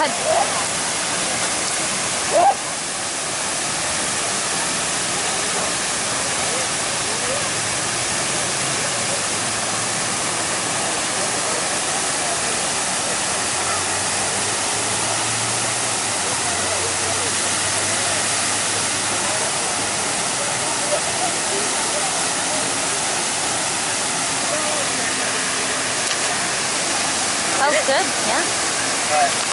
God. That was good, yeah.